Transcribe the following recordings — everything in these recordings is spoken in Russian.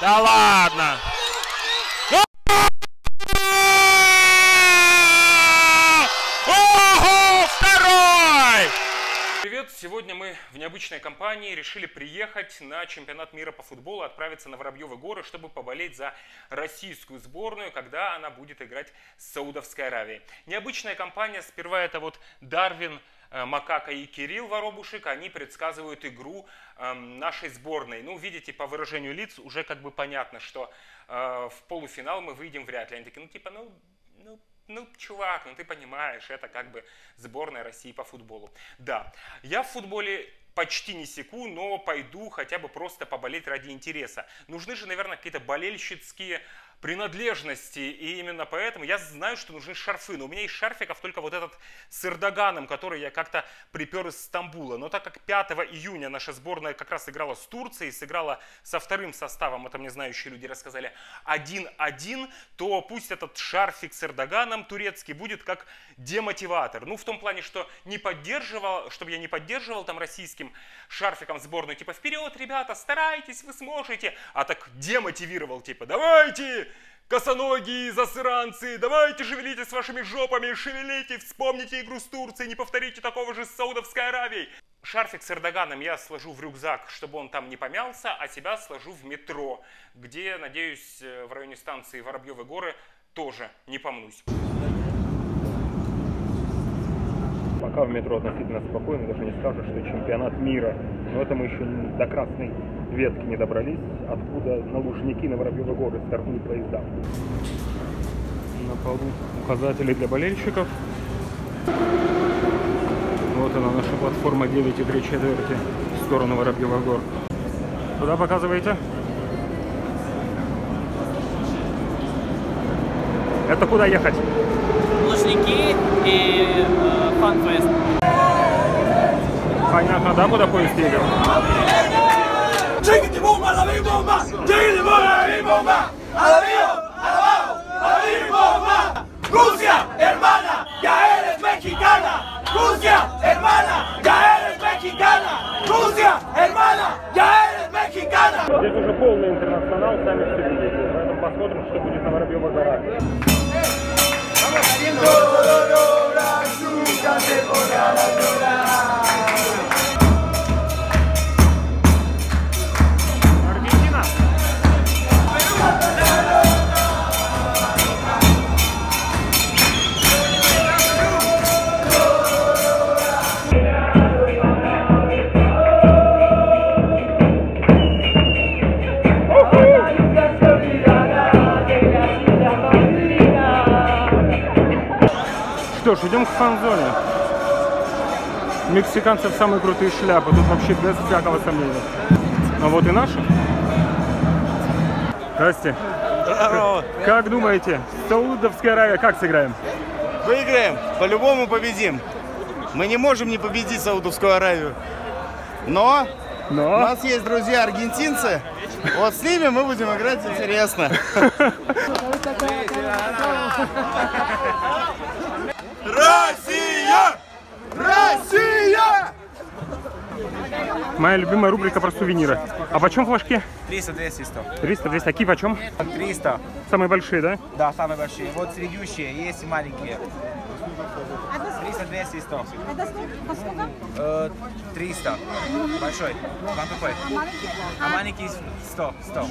Да ладно! Привет! Сегодня мы в необычной компании решили приехать на чемпионат мира по футболу, отправиться на Воробьёвы горы, чтобы поболеть за российскую сборную, когда она будет играть с Саудовской Аравией. Необычная компания, сперва это вот Дарвин Макака и Кирилл Воробушек, они предсказывают игру нашей сборной. Ну, видите, по выражению лиц уже как бы понятно, что в полуфинал мы выйдем вряд ли. Они такие, ну типа, ну, чувак, ну ты понимаешь, это как бы сборная России по футболу. Да, я в футболе почти не секу, но пойду хотя бы просто поболеть ради интереса. Нужны же, наверное, какие-то болельщицкие принадлежности, и именно поэтому я знаю, что нужны шарфы, но у меня из шарфиков только вот этот с Эрдоганом, который я как-то припер из Стамбула. Но так как 5 июня наша сборная как раз играла с Турцией, сыграла со вторым составом, это мне знающие люди рассказали, 1-1, то пусть этот шарфик с Эрдоганом турецкий будет как демотиватор. Ну, в том плане, что не поддерживал, чтобы я не поддерживал там российским шарфиком сборную, типа вперед, ребята, старайтесь, вы сможете, а так демотивировал, типа давайте, косоногие засранцы, давайте шевелите с вашими жопами, шевелите, вспомните игру с Турцией, не повторите такого же с Саудовской Аравией. Шарфик с Эрдоганом я сложу в рюкзак, чтобы он там не помялся, а себя сложу в метро, где, надеюсь, в районе станции Воробьёвы горы тоже не помнусь. Пока в метро относительно спокойно, даже не скажешь, что чемпионат мира. Но это мы еще до красной ветки не добрались, откуда на Лужники, на Воробьёвы горы стартуют поезда. На полу указатели для болельщиков. Вот она, наша платформа 9,3 в сторону Воробьёвых гор. Куда показываете? Это куда ехать? Лужники и фан-фест. Понятно, да, куда поезд едет? Здесь уже полный интернационал, сами все видите. Поэтому посмотрим, что будет на Воробьёвых горах. Что ж, идем к фан-зоне. Мексиканцев самые крутые шляпы, тут вообще без всякого сомнения. А вот и наши. Здрасте. Здорово. Как думаете, Саудовская Аравия как сыграем? Выиграем, по-любому победим. Мы не можем не победить Саудовскую Аравию. Но у нас есть друзья-аргентинцы. Вот с ними мы будем играть интересно. Россия! Россия! Моя любимая рубрика про сувениры. А почем флажки? 300, 200, 100. 300, 200. А какие почем? 300. Самые большие, да? Да, самые большие. Вот среднющие, есть и маленькие. 300, 200, 100. Это сколько? 300. Большой. Вам какой? А маленький 100. 100.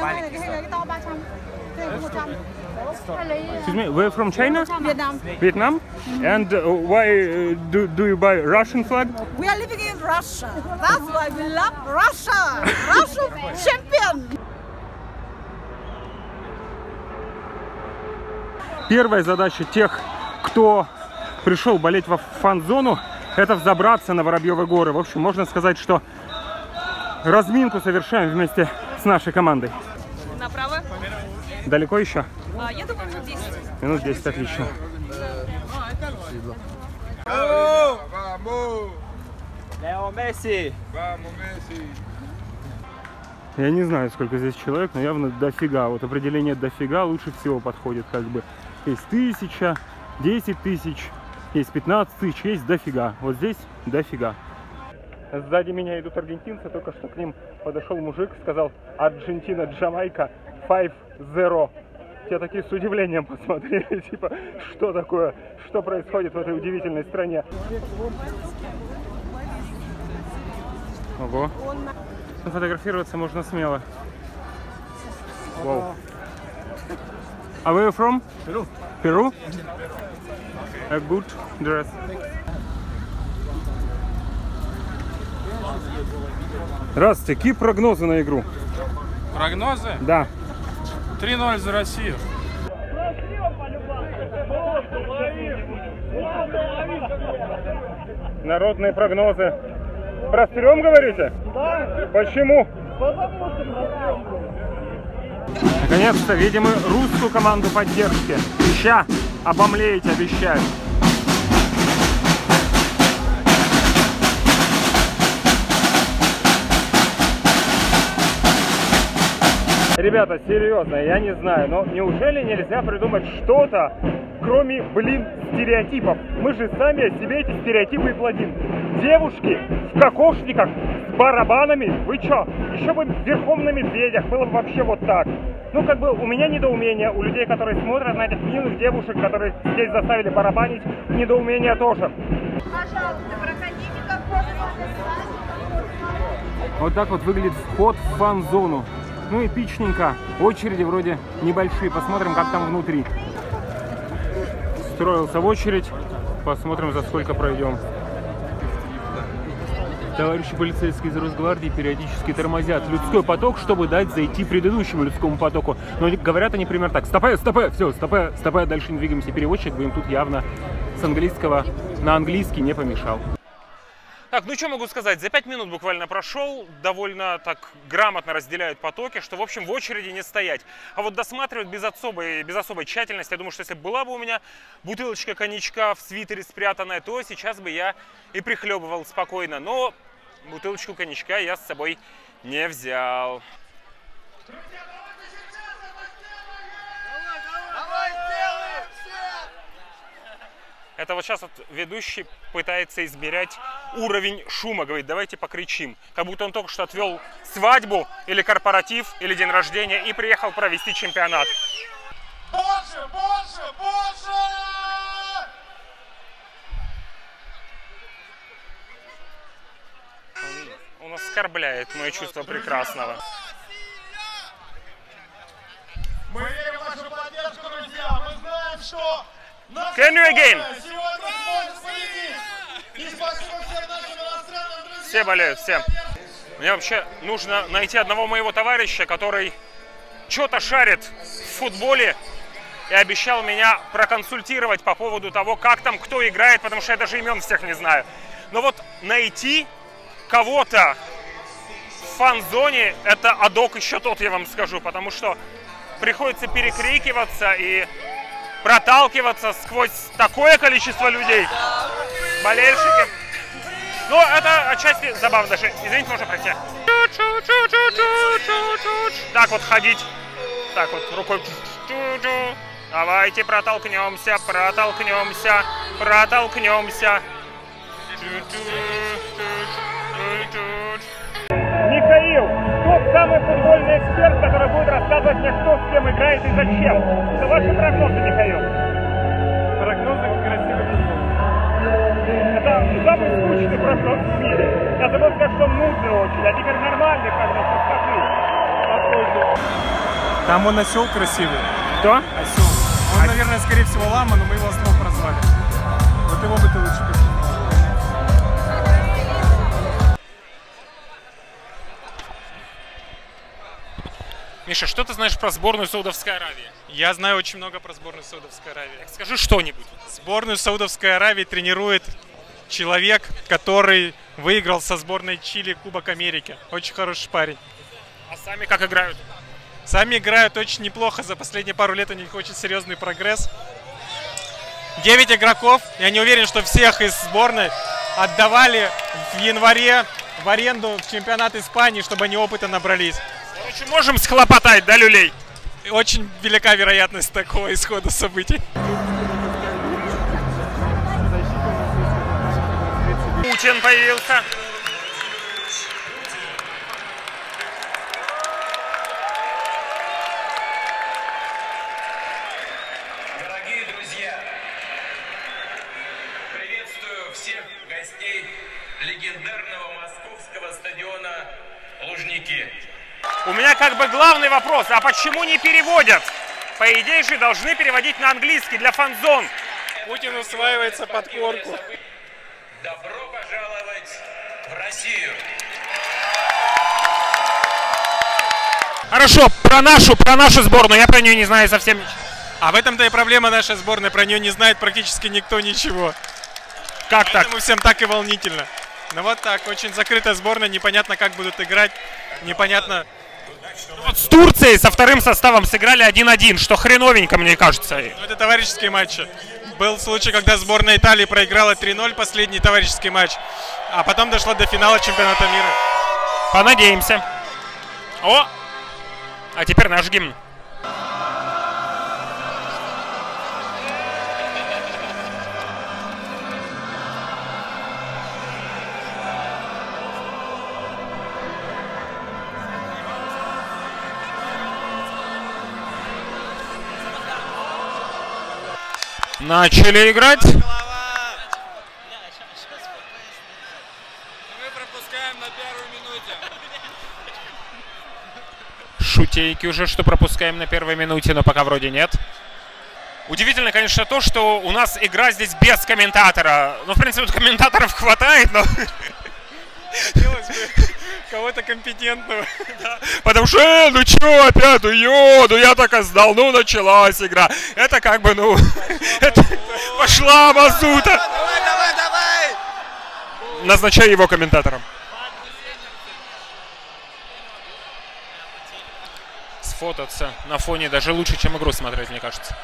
Маленький 100. Excuse me, we're from China? Vietnam. Vietnam? And why do you buy Russian flag? We are living in Russia. That's why we love Russia. Russian champion. Первая задача тех, кто пришел болеть во фан-зону, это взобраться на Воробьёвы горы. В общем, можно сказать, что разминку совершаем вместе с нашей командой. Направо. Далеко еще? Я думаю, минут 10. Минут 10, отлично. Месси! Я не знаю, сколько здесь человек, но явно дофига. Вот определение дофига лучше всего подходит, как бы. Есть 1000, 10 тысяч, есть 15 тысяч, есть дофига. Вот здесь дофига. Сзади меня идут аргентинцы, только что к ним подошел мужик, сказал: «Аргентина, Джамайка, 5-0». Те такие с удивлением посмотрели, типа, что такое, что происходит в этой удивительной стране. Ого. Фотографироваться можно смело. Вау. А вы from? Перу. Перу? A good dress. Здравствуйте, какие прогнозы на игру? Прогнозы? Да. 3-0 за Россию. Народные прогнозы. Прострем, говорите? Да. Почему? Наконец-то видим и русскую команду поддержки. Ща обомлеете, обещаю. Ребята, серьезно, я не знаю, но неужели нельзя придумать что-то, кроме, блин, стереотипов? Мы же сами о себе эти стереотипы и плодим. Девушки в кокошниках с барабанами? Вы чё? Еще бы верхом на медведях, было бы вообще вот так. Ну, как бы у меня недоумение, у людей, которые смотрят на этих милых девушек, которые здесь заставили барабанить, недоумение тоже. Пожалуйста, проходите как можно. Вот так вот выглядит вход в фан-зону. Ну, эпичненько. Очереди вроде небольшие. Посмотрим, как там внутри. Строился в очередь. Посмотрим, за сколько пройдем. Товарищи полицейские из Росгвардии периодически тормозят людской поток, чтобы дать зайти предыдущему людскому потоку. Но говорят они примерно так: стопэ, стопэ, все, стопэ, стопэ, дальше не двигаемся. Переводчик бы им тут явно с английского на английский не помешал. Так, ну что могу сказать, за 5 минут буквально прошел, довольно так грамотно разделяют потоки, что, в общем, в очереди не стоять. А вот досматривают без особой тщательности. Я думаю, что если была бы у меня бутылочка коньячка в свитере спрятанная, то сейчас бы я и прихлебывал спокойно. Но бутылочку коньячка я с собой не взял. Это вот сейчас вот ведущий пытается измерять уровень шума. Говорит, давайте покричим. Как будто он только что отвел свадьбу, или корпоратив, или день рождения и приехал провести чемпионат. Больше, больше, больше! Он оскорбляет мое чувство прекрасного. Мы верим в вашу поддержку, друзья. Мы знаем, что... Can you again? Все болеют, все. Мне вообще нужно найти одного моего товарища, который что-то шарит в футболе и обещал меня проконсультировать по поводу того, как там кто играет, потому что я даже имен всех не знаю. Но вот найти кого-то в фан-зоне — это адок еще тот, я вам скажу, потому что приходится перекрикиваться и проталкиваться сквозь такое количество людей, болельщики. Ну, это отчасти забавно даже. Извините, можно пройти. Так вот ходить. Так вот рукой. Давайте протолкнемся, протолкнемся, протолкнемся. Михаил, тот самый футбольный эксперт, который будет рассказывать мне, кто с кем играет и зачем. Это ваши прогнозы, Михаил? Прогнозы красивых футбол. Это самый скучный прогноз в мире. Я забыл сказать, что мудрый очень, а теперь нормальный прогноз, как ты. Там он осел красивый. Кто? Осел. Он, наверное, скорее всего, лама, но мы его ослом прозвали. Вот его бы ты лучше пишешь. Миша, что ты знаешь про сборную Саудовской Аравии? Я знаю очень много про сборную Саудовской Аравии. Так скажи что-нибудь. Сборную Саудовской Аравии тренирует человек, который выиграл со сборной Чили Кубок Америки. Очень хороший парень. А сами как играют? Сами играют очень неплохо. За последние пару лет у них очень серьезный прогресс. 9 игроков. Я не уверен, что всех из сборной отдавали в январе в аренду в чемпионат Испании, чтобы они опыта набрались. Короче, можем схлопотать, да, люлей? Очень велика вероятность такого исхода событий. Путин появился. Лужники. У меня как бы главный вопрос, а почему не переводят? По идее же должны переводить на английский для фан-зон. Путин усваивается под корку. Добро пожаловать в Россию. Хорошо, про нашу сборную, я про нее не знаю совсем ничего. А в этом-то и проблема нашей сборной, про нее не знает практически никто ничего. Как так? Поэтому всем так и волнительно. Ну вот так, очень закрытая сборная, непонятно как будут играть, непонятно. Вот с Турцией со вторым составом сыграли 1-1, что хреновенько, мне кажется. Это товарищеские матчи. Был случай, когда сборная Италии проиграла 3-0 последний товарищеский матч, а потом дошла до финала чемпионата мира. Понадеемся. О! А теперь наш гимн. Начали играть. Мы пропускаем на первой минуте. Шутейки уже, что пропускаем на первой минуте, но пока вроде нет. Удивительно, конечно, то, что у нас игра здесь без комментатора. Ну, в принципе, комментаторов хватает, но... Хотелось бы кого-то компетентного. Да. Потому что, ну чё опять, ну я так и сдал, ну началась игра. Это как бы, ну, пошла мазута. Давай, давай, давай! Назначай его комментатором. Сфотаться на фоне даже лучше, чем игру смотреть, мне кажется.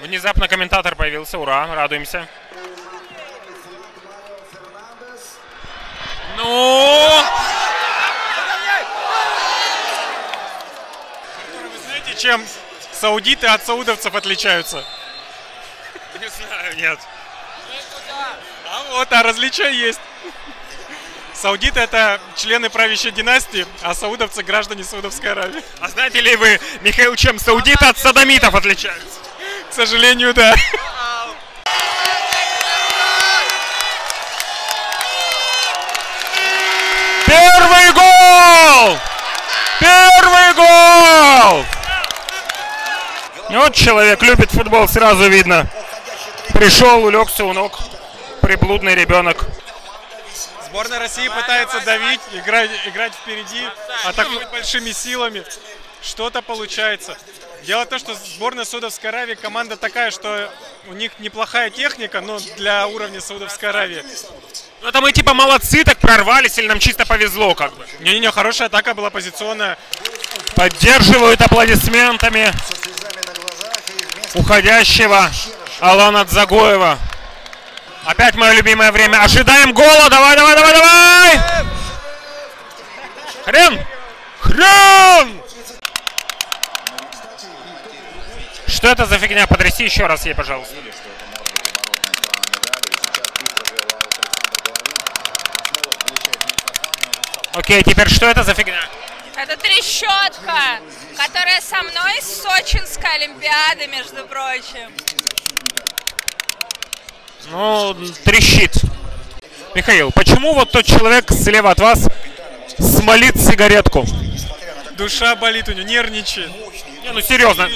Внезапно комментатор появился, ура, радуемся. Ну! Вы знаете, чем саудиты от саудовцев отличаются? Не знаю, нет. А вот, а различия есть. Саудиты — это члены правящей династии, а саудовцы — граждане Саудовской Аравии. А знаете ли вы, Михаил, чем саудиты от садомитов отличаются? К сожалению, да. Первый гол! Первый гол! Вот человек любит футбол, сразу видно. Пришел, улегся у ног. Приблудный ребенок. Сборная России пытается давить, играть впереди, атакует большими силами. Что-то получается. Дело в том, что сборная Саудовской Аравии команда такая, что у них неплохая техника, но для уровня Саудовской Аравии. Ну это мы типа молодцы, так прорвались, или нам чисто повезло как бы. Не-не-не, хорошая атака была позиционная. Поддерживают аплодисментами уходящего Алана Дзагоева. Опять мое любимое время. Ожидаем гола, давай, давай, давай, давай! Хрен! Хрен! Что это за фигня? Потряси еще раз ей, пожалуйста. Окей, теперь что это за фигня? Это трещотка, которая со мной с Сочинской Олимпиады, между прочим. Ну, трещит. Михаил, почему вот тот человек слева от вас смолит сигаретку? Душа болит у него, нервничает. Не, ну серьезно.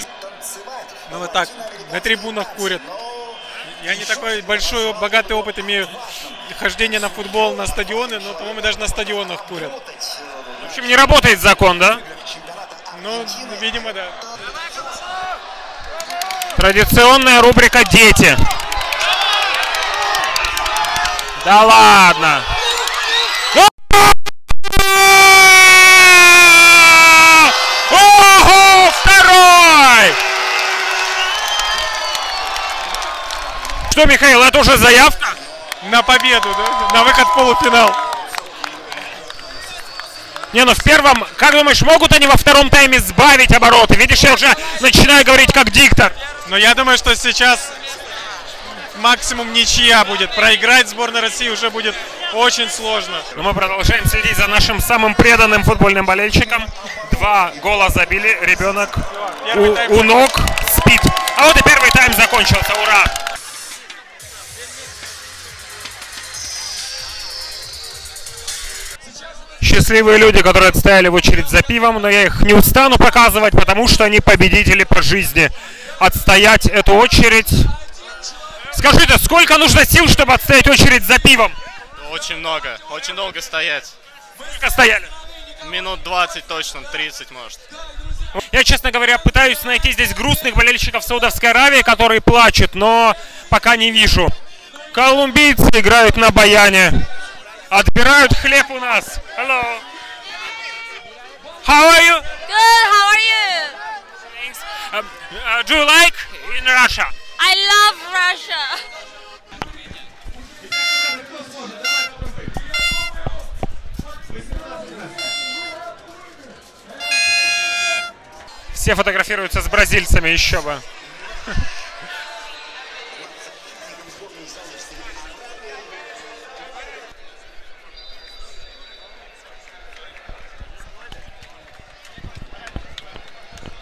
Ну вот так, на трибунах курят. Я не такой большой, богатый опыт имею хождения на футбол, на стадионы, но, по-моему, даже на стадионах курят. В общем, не работает закон, да? Ну, видимо, да. Традиционная рубрика «Дети». Да ладно! Что, Михаил, это уже заявка? На победу, да? На выход в полуфинал. Не, ну в первом, как думаешь, могут они во втором тайме сбавить обороты? Видишь, я уже начинаю говорить как диктор. Но я думаю, что сейчас максимум ничья будет. Проиграть сборной России уже будет очень сложно. Но мы продолжаем следить за нашим самым преданным футбольным болельщиком. 2 гола забили, ребенок у ног спит. А вот и первый тайм закончился, ура! Счастливые люди, которые отстояли в очередь за пивом, но я их не устану показывать, потому что они победители по жизни. Отстоять эту очередь. Скажите, сколько нужно сил, чтобы отстоять очередь за пивом? Очень много. Очень долго стоять. Сколько стояли? Минут 20 точно, 30 может. Я, честно говоря, пытаюсь найти здесь грустных болельщиков Саудовской Аравии, которые плачут, но пока не вижу. Колумбийцы играют на баяне. Отбирают хлеб у нас. Hello. How are you? Good, how are you? Thanks. Do you like in Russia? I love Russia. Все фотографируются с бразильцами, еще бы.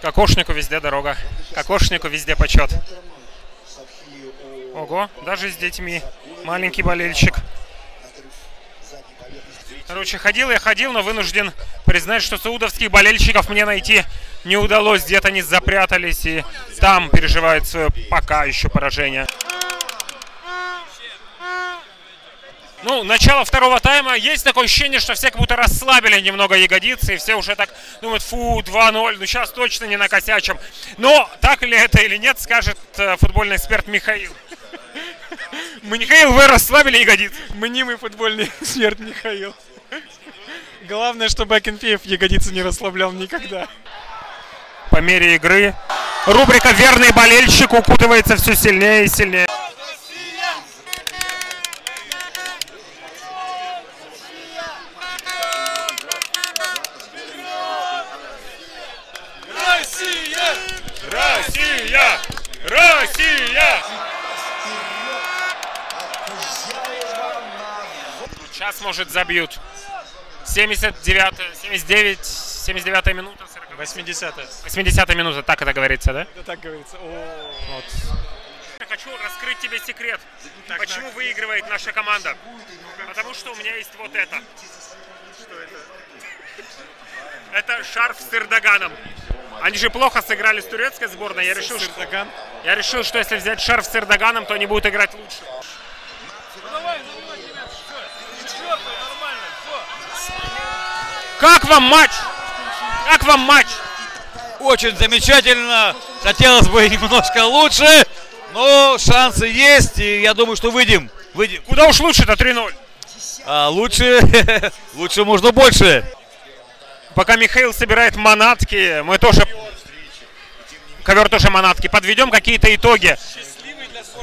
Кокошнику везде дорога. Кокошнику везде почет. Ого, даже с детьми. Маленький болельщик. Короче, ходил, но вынужден признать, что саудовских болельщиков мне найти не удалось. Где-то они запрятались и там переживают свое пока еще поражение. Ну, начало второго тайма. Есть такое ощущение, что все как будто расслабили немного ягодицы. И все уже так думают, фу, 2-0, ну сейчас точно не накосячим. Но так ли это или нет, скажет футбольный эксперт Михаил. Михаил, вы расслабили ягодицы? Мнимый футбольный эксперт Михаил. Главное, чтобы Акинфеев ягодицы не расслаблял никогда. По мере игры рубрика «Верный болельщик» укутывается все сильнее и сильнее. Россия! Сейчас, может, забьют. 79-я минута. 80-я минута, так это говорится, да? Да, так говорится. Вот. Хочу раскрыть тебе секрет, почему выигрывает наша команда. Потому что у меня есть вот это. Что это? Это шарф с Эрдоганом. Они же плохо сыграли с турецкой сборной. Я решил, что если взять шарф с Эрдоганом, то они будут играть лучше. Как вам матч? Как вам матч? Очень замечательно. Хотелось бы немножко лучше, но шансы есть, и я думаю, что выйдем. Куда уж лучше-то 3-0? Лучше можно больше. Пока Михаил собирает манатки, мы тоже... Ковер тоже манатки. Подведем какие-то итоги.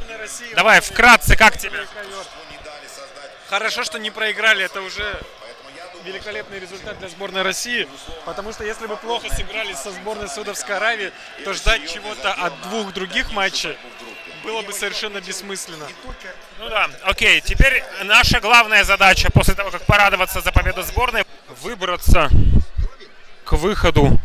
Для России. Давай, вкратце, как тебе? Хорошо, что не проиграли. Это уже великолепный результат для сборной России. Потому что если бы плохо сыграли со сборной Саудовской Аравии, то ждать чего-то от двух других матчей было бы совершенно бессмысленно. Ну да, окей. Теперь наша главная задача, после того, как порадоваться за победу сборной, выбраться к выходу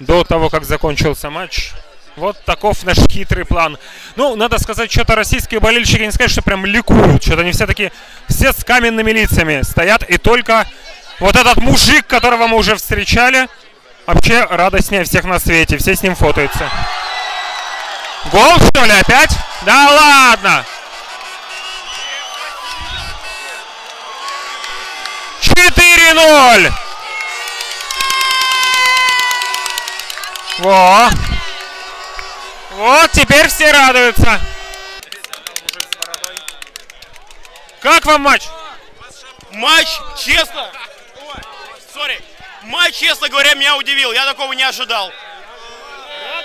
до того, как закончился матч. Вот таков наш хитрый план. Ну, надо сказать, что-то российские болельщики, не сказать, что прям ликуют. Что-то они все такие, все с каменными лицами стоят. И только вот этот мужик, которого мы уже встречали, вообще радостнее всех на свете. Все с ним фотаются. Гол, что ли, опять? Да ладно! 4-0! Во! Вот теперь все радуются. Как вам матч? Матч, честно говоря, меня удивил. Я такого не ожидал.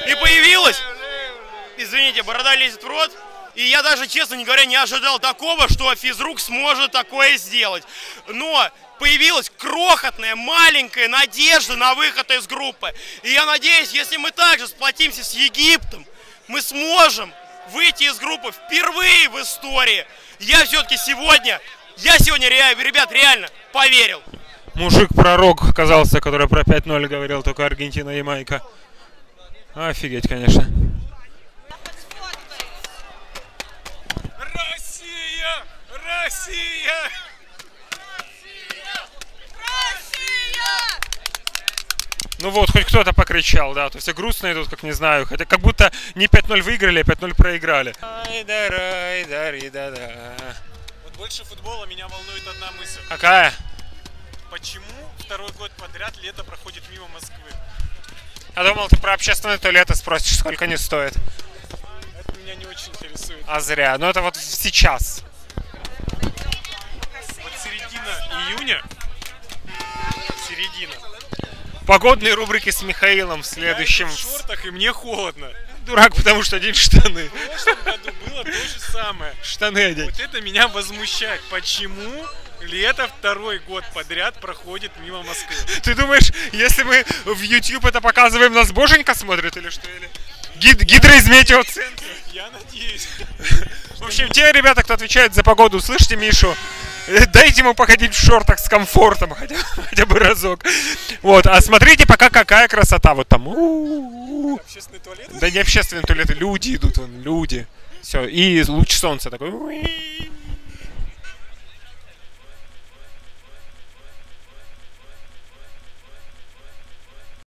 И появилась, извините, борода лезет в рот. И я даже, честно говоря, не ожидал такого, что физрук сможет такое сделать. Но появилась крохотная, маленькая надежда на выход из группы. И я надеюсь, если мы также сплотимся с Египтом, мы сможем выйти из группы впервые в истории. Я сегодня, ребят, реально поверил. Мужик-пророк оказался, который про 5-0 говорил, только Аргентина и Ямайка. Офигеть, конечно. Россия! Россия! Россия! Россия! Ну вот, хоть кто-то покричал, да, то есть грустно идут, как не знаю, хотя как будто не 5-0 выиграли, а 5-0 проиграли. Вот больше футбола меня волнует одна мысль. Какая? Почему второй год подряд лето проходит мимо Москвы? Я думал, ты про общественное туалеты спросишь, сколько они стоят. Это меня не очень интересует. А зря, но это вот сейчас. Вот середина июня. Середина. Погодные рубрики с Михаилом в следующем. Я в шортах, и мне холодно. Дурак, потому что одень штаны. В прошлом году было то же самое. Штаны одень. Вот это меня возмущает. Почему лето второй год подряд проходит мимо Москвы? Ты думаешь, если мы в YouTube это показываем, нас боженька смотрит или что? Или гидро из метеоцентра? Я надеюсь. В общем, те ребята, кто отвечает за погоду, слышите Мишу? Дайте ему походить в шортах с комфортом хотя бы разок. Вот, а смотрите пока какая красота вот там. Общественные туалеты? Да не общественные туалеты, люди идут, вон, люди. Все, и луч солнца такой.